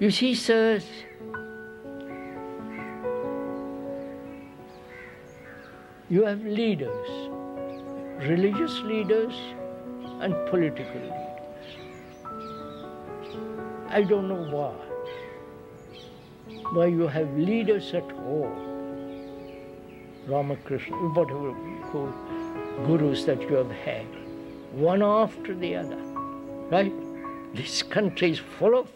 You see, sirs, you have leaders, religious leaders and political leaders. I don't know why you have leaders at all. Ramakrishna, whatever you call gurus that you have had, one after the other, right? This country is full of them.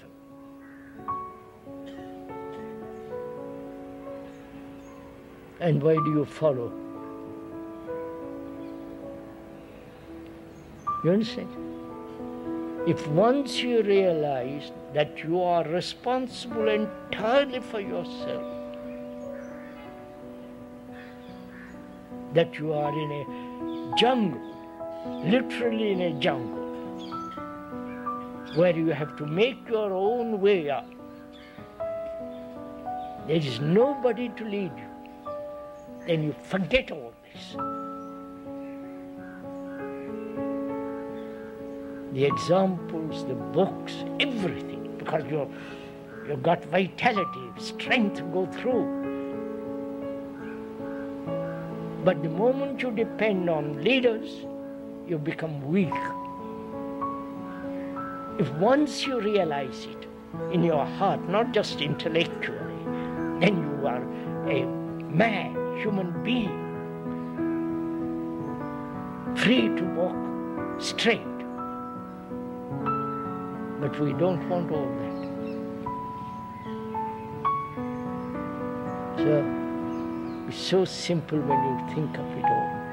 And why do you follow? You understand? If once you realize that you are responsible entirely for yourself, that you are in a jungle, literally in a jungle, where you have to make your own way up, there is nobody to lead you, then you forget all this. The examples, the books, everything, because you've got vitality, strength to go through. But the moment you depend on leaders, you become weak. If once you realize it in your heart, not just intellectually, then you are a man, human being, free to walk straight. But we don't want all that. So, it's so simple when you think of it all.